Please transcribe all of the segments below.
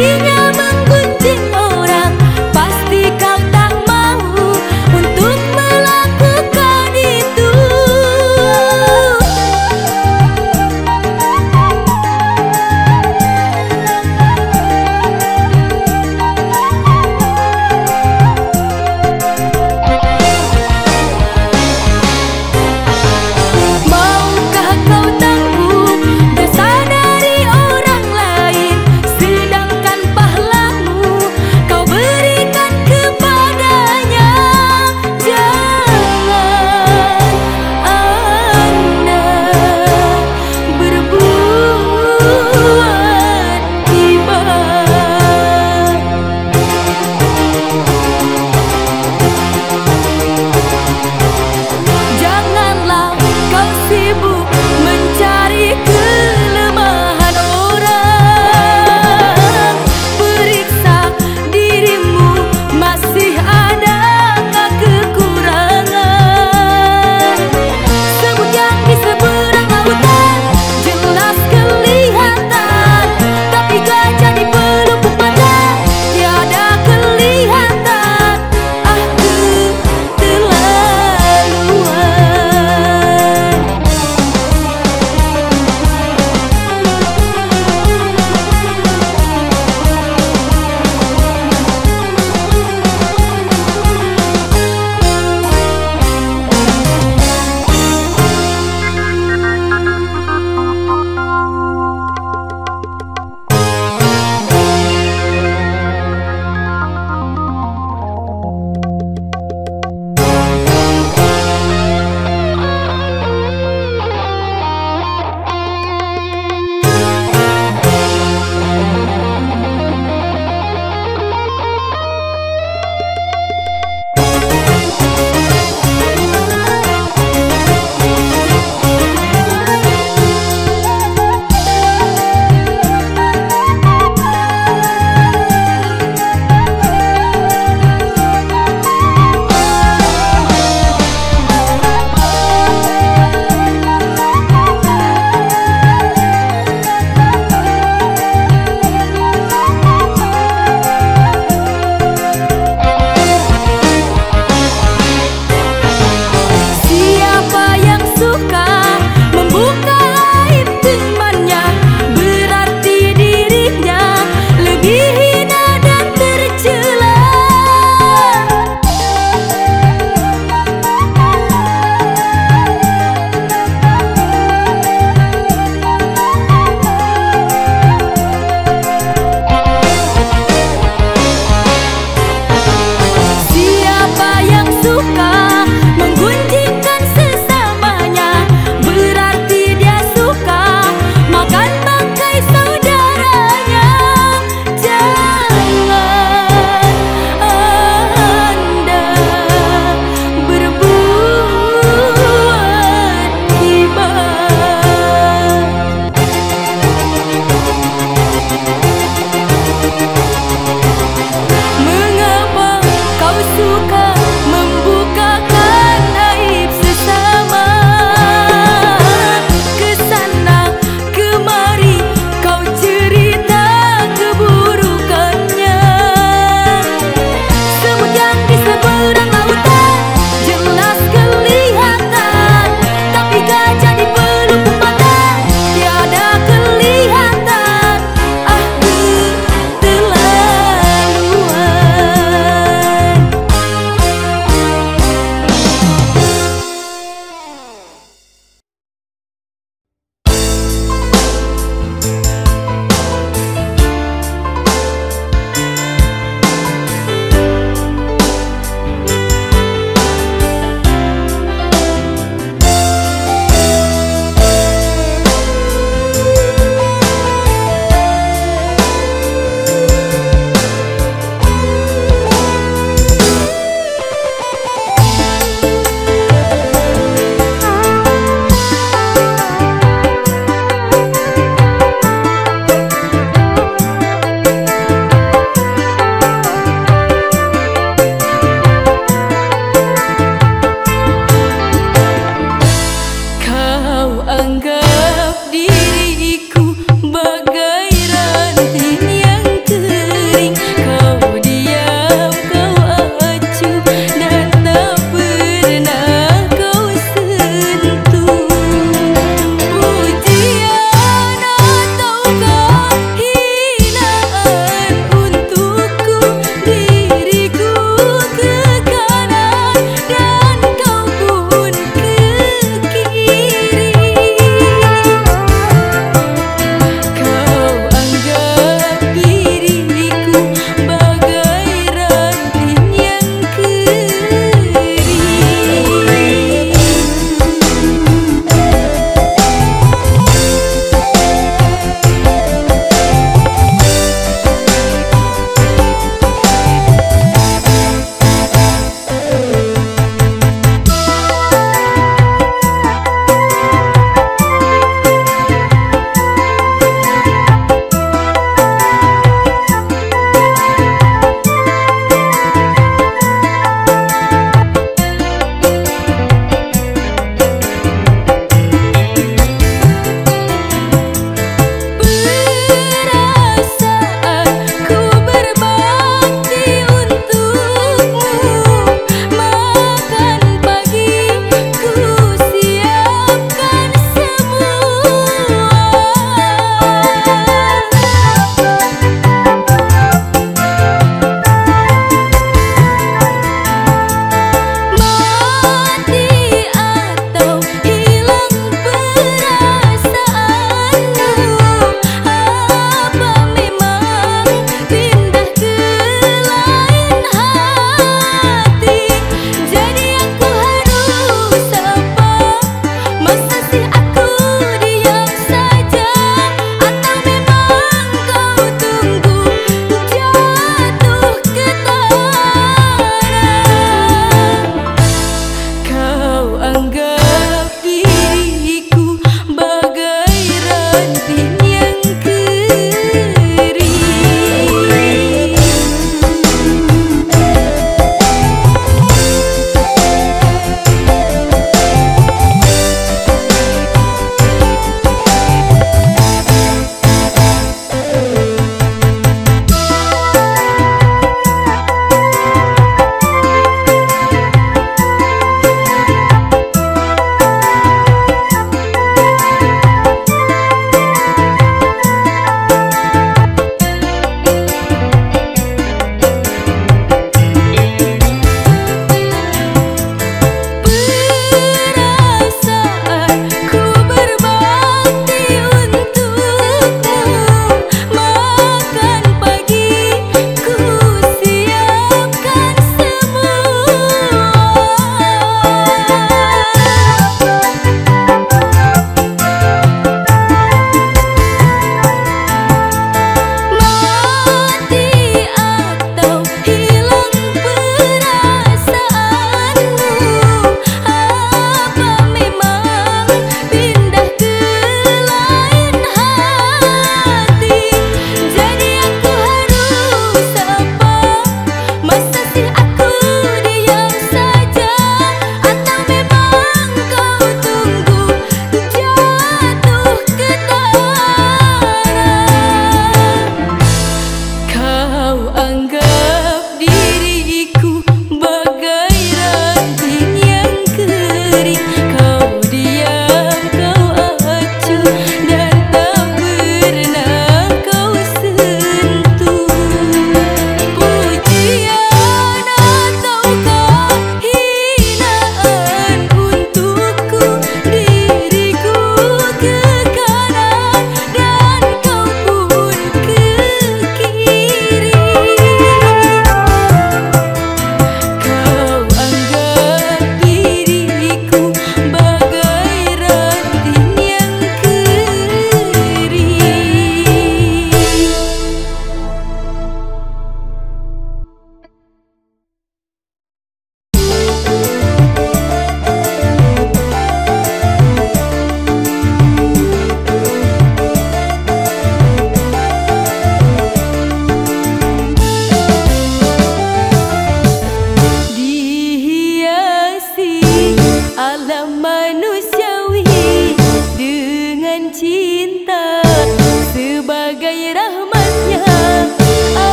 tanpa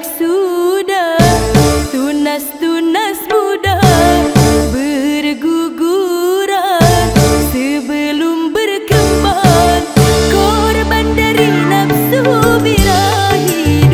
anak sudah tunas-tunas muda berguguran sebelum berkembang, korban dari nafsu birahi.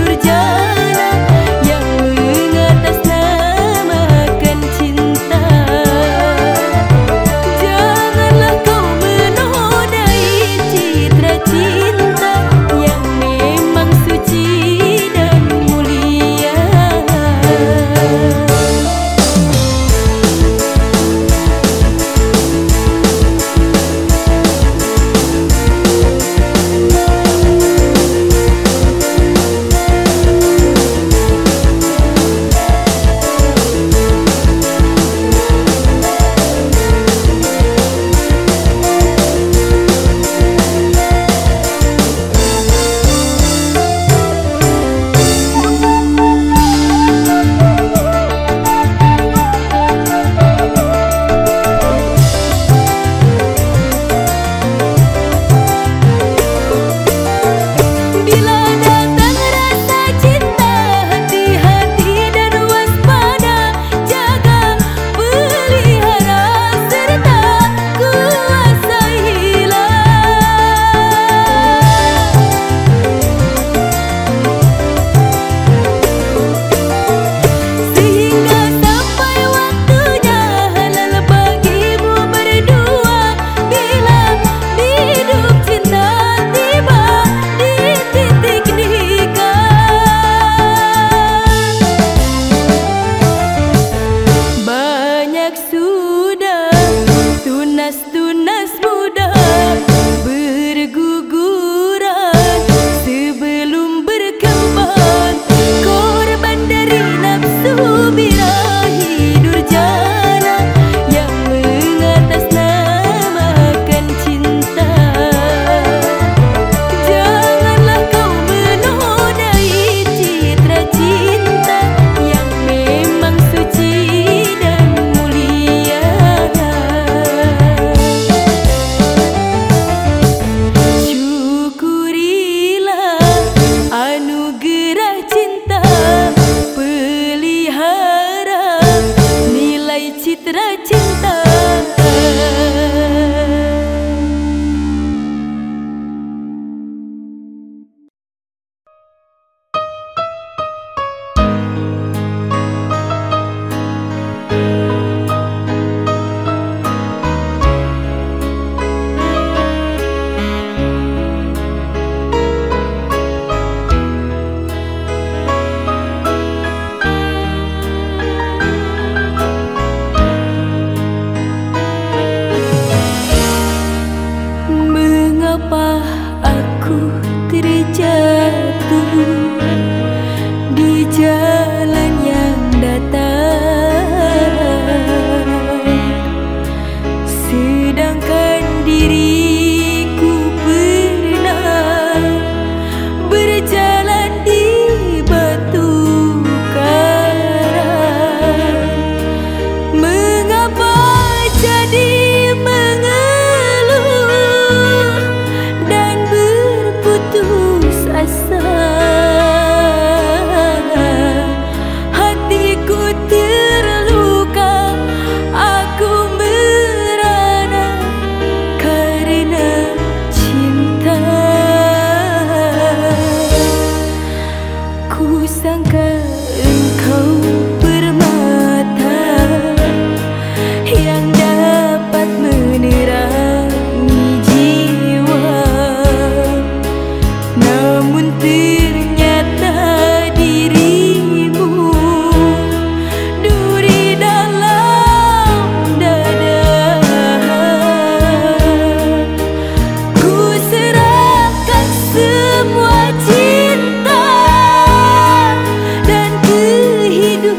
Tunas muda berguguran sebelum berkembang, korban dari nafsu birahi durjana yang mengatasnamakan cinta. Janganlah kau menodai citra cinta yang memang suci. Citra cinta. Hidup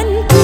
dan